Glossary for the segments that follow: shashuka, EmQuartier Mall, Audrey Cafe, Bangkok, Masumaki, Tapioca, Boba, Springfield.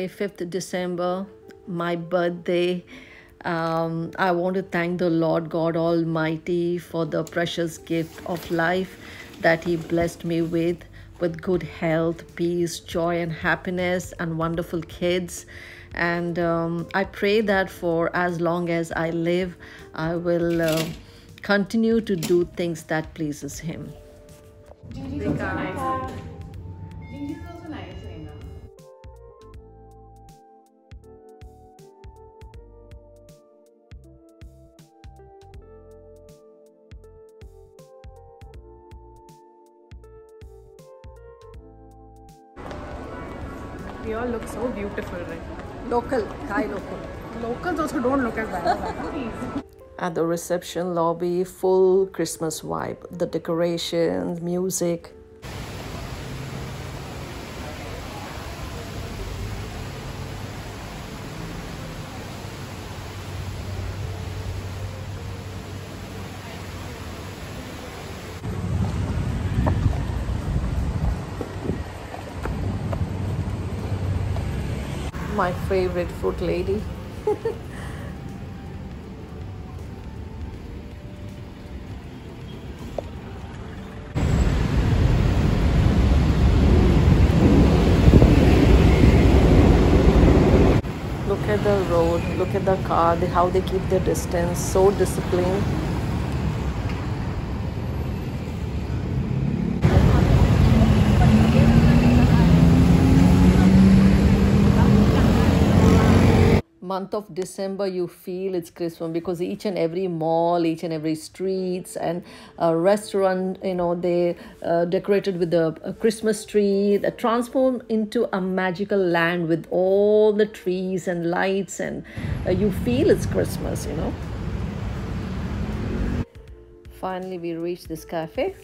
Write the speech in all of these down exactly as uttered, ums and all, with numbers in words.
Day, fifth of December, my birthday. Um, I want to thank the Lord God Almighty for the precious gift of life that He blessed me with, with good health, peace, joy and happiness, and wonderful kids. And um, I pray that for as long as I live, I will uh, continue to do things that pleases Him. They all look so beautiful, right? Local, Thai local. Locals also don't look at that. At the reception lobby, full Christmas vibe. The decorations, music. My favorite food lady. Look at the road, look at the car, they, how they keep their distance, so disciplined. Month of December, you feel it's Christmas because each and every mall, each and every streets and uh, restaurant, you know, they uh, decorated with the Christmas tree that transformed into a magical land with all the trees and lights, and uh, you feel it's Christmas, you know. Finally, we reached this cafe.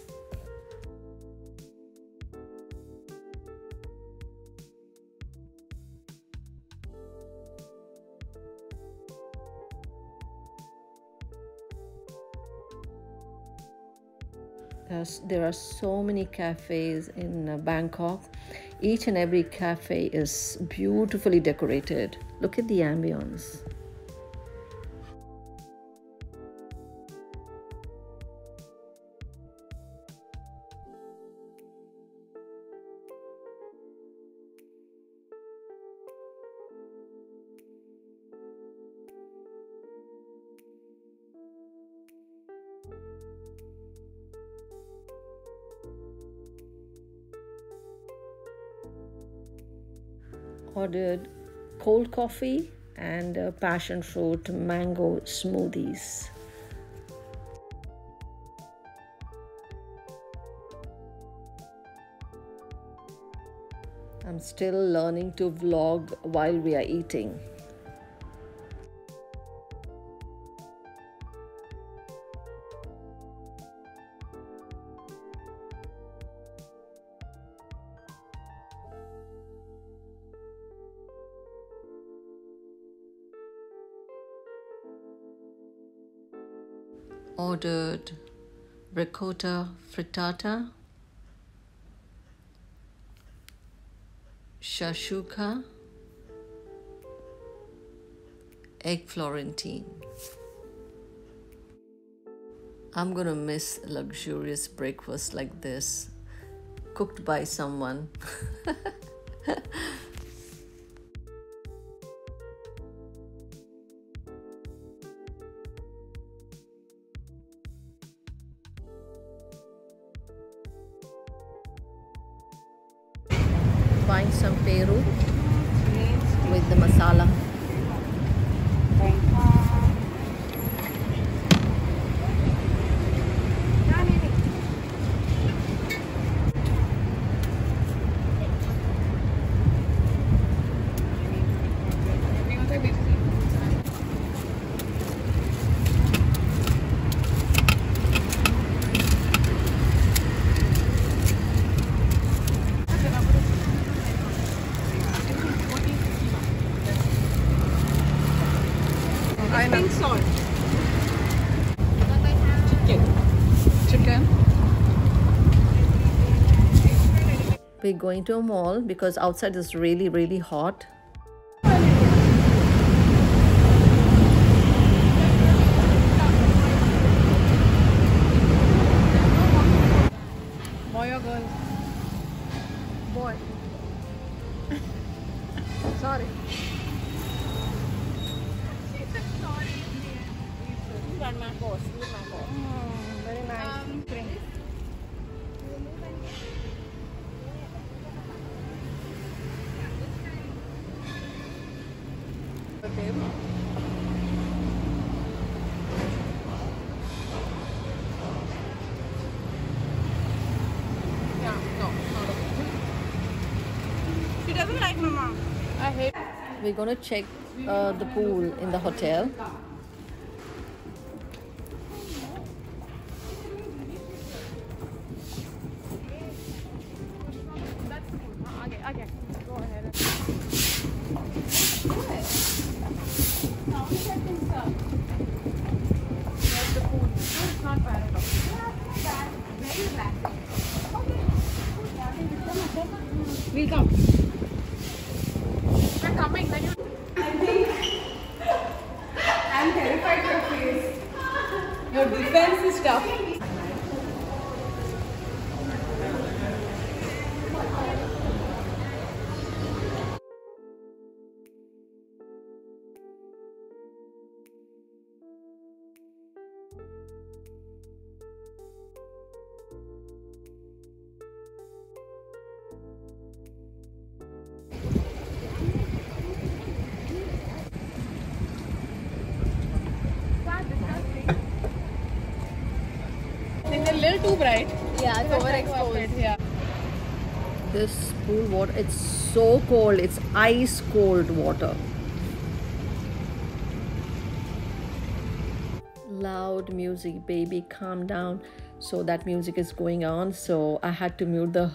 There's, there are so many cafes in Bangkok. Each and every cafe is beautifully decorated. Look at the ambience. Ordered cold coffee and uh, passion fruit mango smoothies. I'm still learning to vlog while we are eating. Ordered ricotta frittata, shashuka, egg Florentine. I'm gonna miss a luxurious breakfast like this, cooked by someone. Buying some peru with the masala. Pink salt. Chicken. Chicken. We're going to a mall because outside is really, really hot. mango, sweet mango. Mm, very nice. Um, drink. Okay. Yeah, no, not okay. She doesn't like my mom. I hate. We're gonna check uh, the pool in the hotel. We'll come. We're coming. Then you... I think I'm terrified of your face. Your defense is tough. Too bright. Yeah, it's overexposed. Yeah. This pool water, it's so cold. It's ice cold water. Loud music, baby, calm down. So that music is going on. So I had to mute the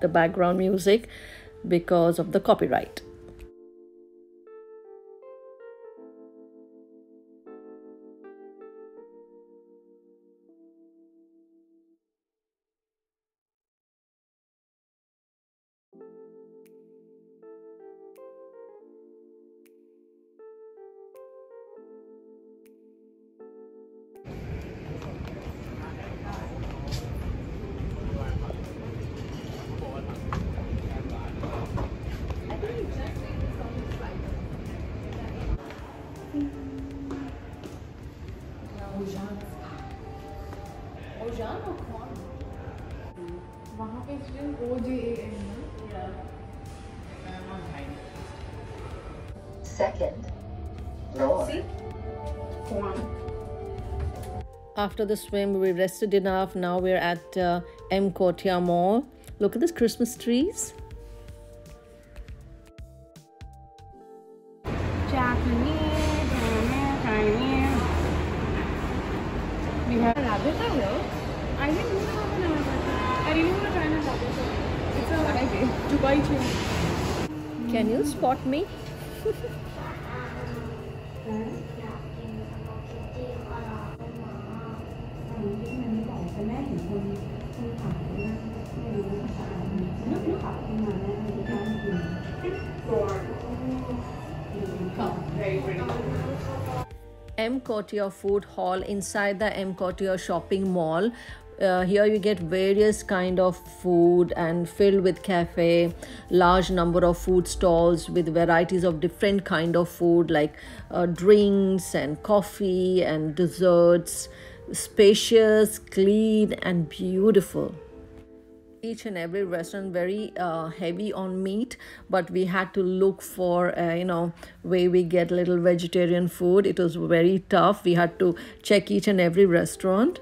the background music because of the copyright. Second floor. After the swim, we rested enough. Now we're at uh, EmQuartier Mall. Look at these Christmas trees. We have a rabbit here. I think we have a rabbit. I really want to try a rabbit. It's a okay. Dubai chicken. Can you spot me? EmQuartier food hall inside the EmQuartier shopping mall. Uh, here you get various kind of food and filled with cafe, large number of food stalls with varieties of different kind of food like uh, drinks and coffee and desserts. Spacious, clean and beautiful. Each and every restaurant very uh, heavy on meat, but we had to look for uh, you know where we get little vegetarian food. It was very tough. We had to check each and every restaurant.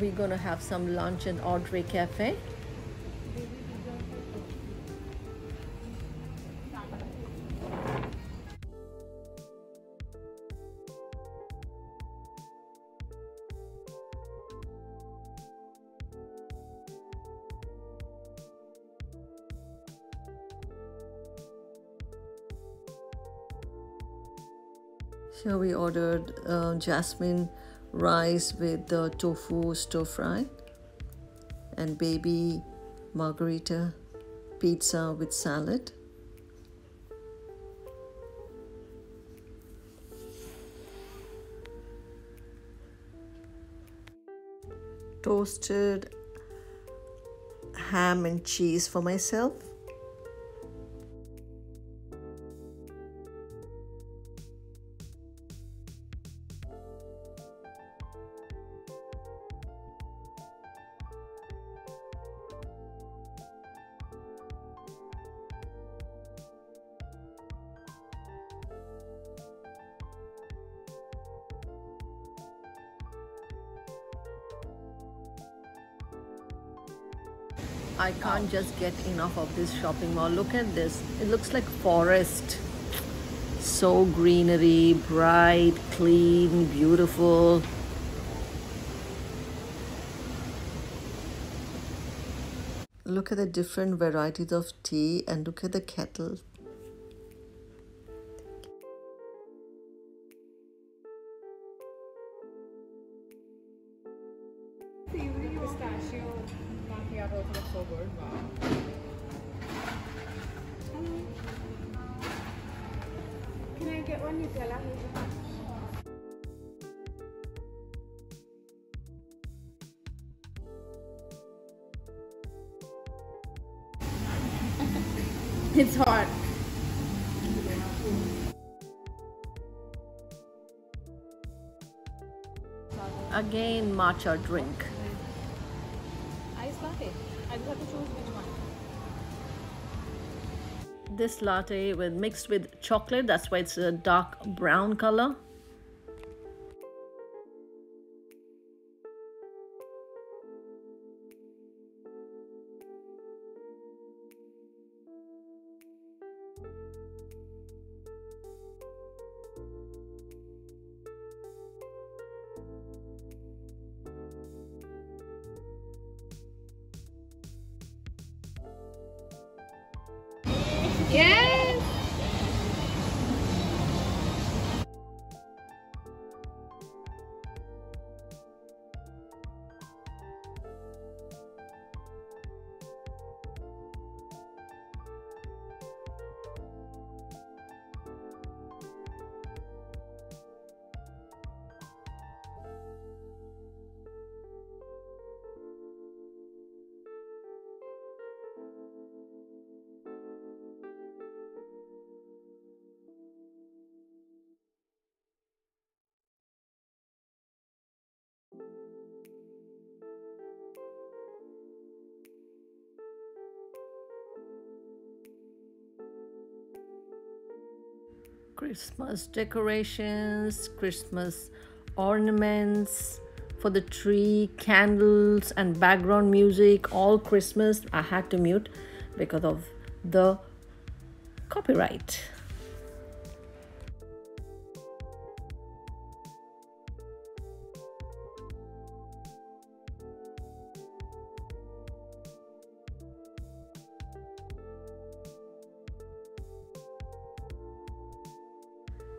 We're gonna have some lunch in Audrey Cafe. So we ordered uh, jasmine rice with the uh, tofu stir fry and baby margarita pizza with salad. toasted ham and cheese for myself. I can't just get enough of this shopping mall. Look at this. It looks like forest. So greenery, bright, clean, beautiful. Look at the different varieties of tea and look at the kettle. It's hot. Again, matcha drink. Ice latte. I just have to choose which one. This latte with mixed with chocolate. That's why it's a dark brown color. Yes! Christmas decorations, Christmas ornaments for the tree, candles and background music, all Christmas. I had to mute because of the copyright.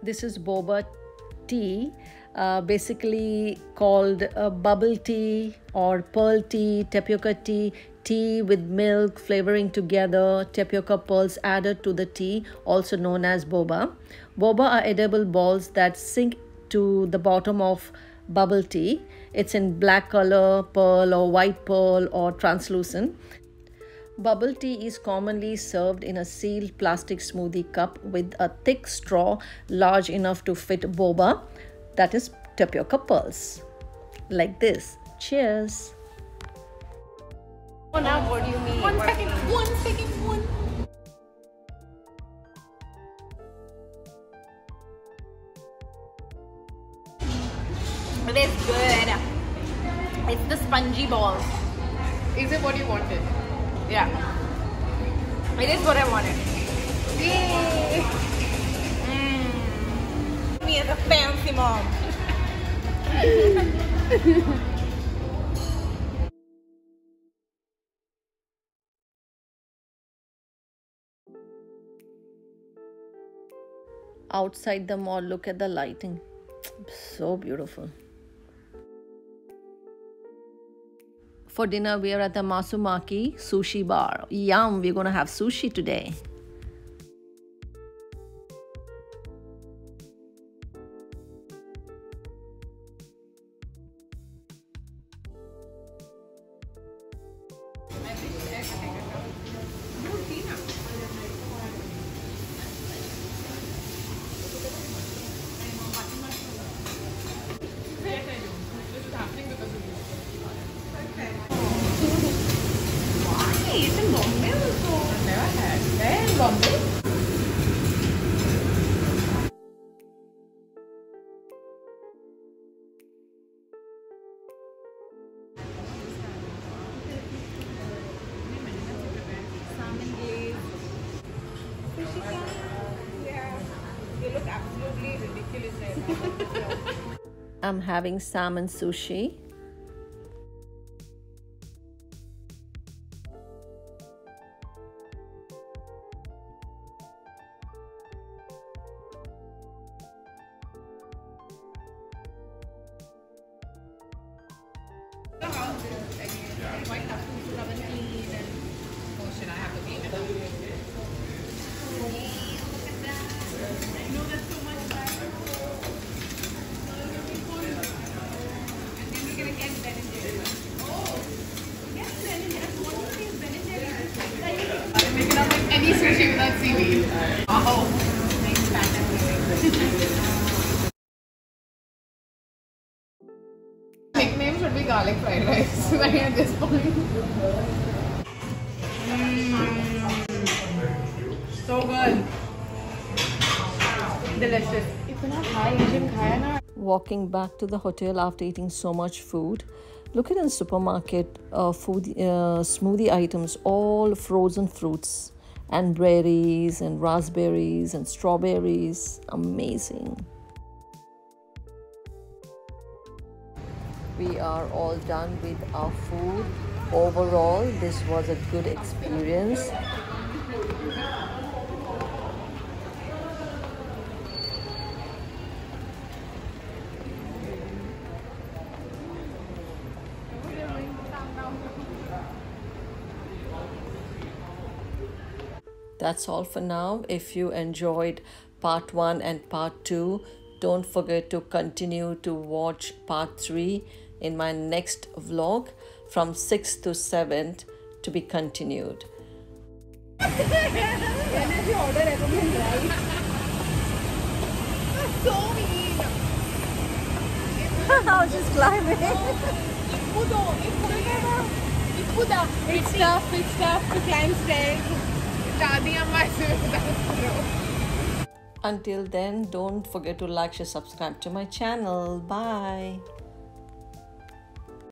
This is boba tea, uh, basically called uh, bubble tea or pearl tea, tapioca tea, tea with milk flavoring together, tapioca pearls added to the tea, also known as boba. Boba are edible balls that sink to the bottom of bubble tea. It's in black color, pearl or white pearl or translucent. Bubble tea is commonly served in a sealed plastic smoothie cup with a thick straw large enough to fit boba, that is tapioca pearls, like this. Cheers! One up, what do you mean? One second, one second, one. It is good. It's the spongy ball. Is it what you wanted? Yeah, it is what I wanted. Yay! Mm. Me as a fancy mom. Outside the mall, look at the lighting. So beautiful. For dinner, we are at the Masumaki sushi bar. Yum, we're gonna have sushi today. 이 생건배는 또 내가 해야 돼. 생건배? I'm having salmon sushi. Garlic fried rice right at this point. Mm. So good. Delicious. Walking back to the hotel after eating so much food. Look at the supermarket uh, food, uh, smoothie items, all frozen fruits and berries and raspberries and strawberries. Amazing. We are all done with our food. Overall, this was a good experience. That's all for now. If you enjoyed part one and part two, don't forget to continue to watch part three. In my next vlog from six to seven to be continued. When is the order ever been right? That's so mean. I was just climbing. It's tough, it's tough to climb stairs. Until then, don't forget to like, share, subscribe to my channel. Bye.